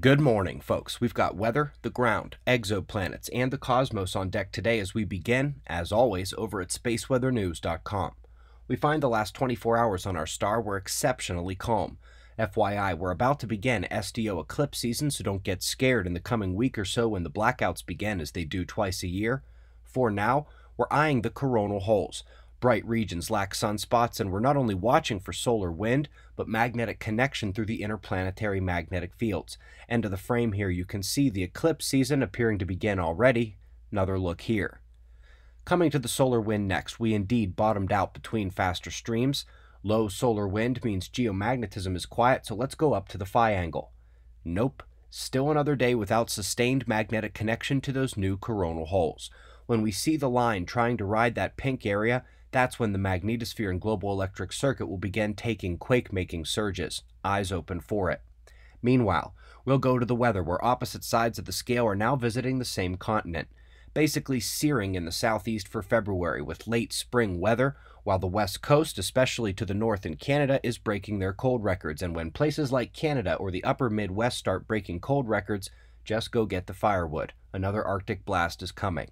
Good morning, folks. We've got weather, the ground, exoplanets, and the cosmos on deck today as we begin, as always, over at spaceweathernews.com. We find the last 24 hours on our star were exceptionally calm. FYI, we're about to begin SDO eclipse season, so don't get scared in the coming week or so when the blackouts begin, as they do twice a year. For now, we're eyeing the coronal holes. Bright regions lack sunspots, and we're not only watching for solar wind, but magnetic connection through the interplanetary magnetic fields. End of the frame here, you can see the eclipse season appearing to begin already. Another look here. Coming to the solar wind next, we indeed bottomed out between faster streams. Low solar wind means geomagnetism is quiet, so let's go up to the phi angle. Nope, still another day without sustained magnetic connection to those new coronal holes. When we see the line trying to ride that pink area, that's when the magnetosphere and global electric circuit will begin taking quake-making surges. Eyes open for it. Meanwhile, we'll go to the weather, where opposite sides of the scale are now visiting the same continent. Basically searing in the southeast for February with late spring weather, while the west coast, especially to the north in Canada, is breaking their cold records. And when places like Canada or the upper Midwest start breaking cold records, just go get the firewood. Another Arctic blast is coming.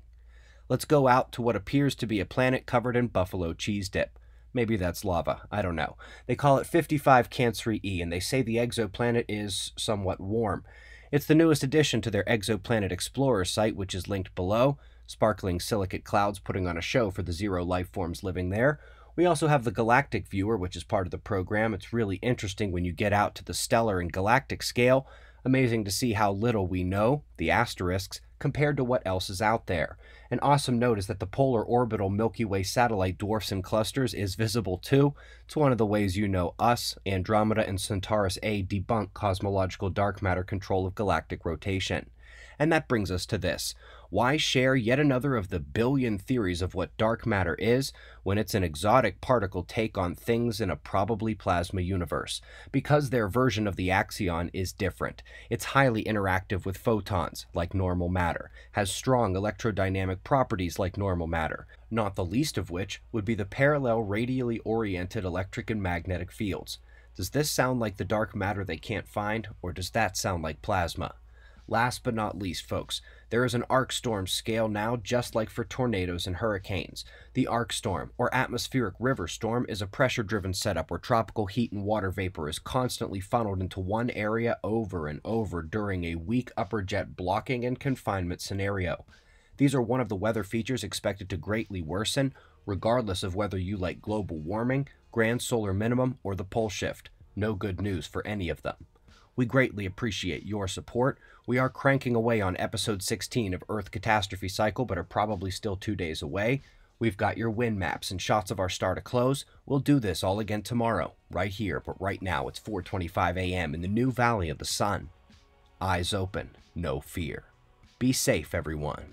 Let's go out to what appears to be a planet covered in buffalo cheese dip. Maybe that's lava, I don't know. They call it 55 Cancri e, and they say the exoplanet is somewhat warm. It's the newest addition to their Exoplanet Explorer site, which is linked below. Sparkling silicate clouds putting on a show for the zero life forms living there. We also have the Galactic Viewer, which is part of the program. It's really interesting when you get out to the stellar and galactic scale. Amazing to see how little we know, the asterisks, compared to what else is out there. An awesome note is that the polar orbital Milky Way satellite dwarfs and clusters is visible too. It's one of the ways you know us, Andromeda, and Centaurus A debunk cosmological dark matter control of galactic rotation. And that brings us to this. Why share yet another of the billion theories of what dark matter is when it's an exotic particle take on things in a probably plasma universe? Because their version of the axion is different. It's highly interactive with photons, like normal matter, has strong electrodynamic properties like normal matter, not the least of which would be the parallel radially oriented electric and magnetic fields. Does this sound like the dark matter they can't find, or does that sound like plasma? Last but not least, folks, there is an ARkStorm scale now, just like for tornadoes and hurricanes. The ARkStorm, or atmospheric river storm, is a pressure-driven setup where tropical heat and water vapor is constantly funneled into one area over and over during a weak upper jet blocking and confinement scenario. These are one of the weather features expected to greatly worsen, regardless of whether you like global warming, grand solar minimum, or the pole shift. No good news for any of them. We greatly appreciate your support. We are cranking away on episode 16 of Earth Catastrophe Cycle, but are probably still 2 days away. We've got your wind maps and shots of our star to close. We'll do this all again tomorrow, right here, but right now it's 4:25 a.m. in the new Valley of the Sun. Eyes open, no fear. Be safe, everyone.